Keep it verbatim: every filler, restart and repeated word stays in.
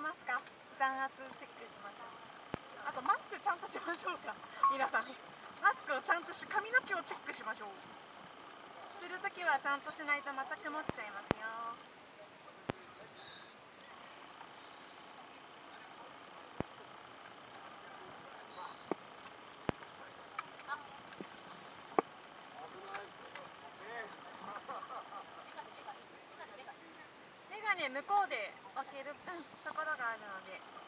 りますか？残圧チェックしましょう。あとマスクちゃんとしましょうか。皆さんマスクをちゃんとし、髪の毛をチェックしましょう。するときはちゃんとしないとまた曇っちゃいますよ。向こうで開けるところがあるので。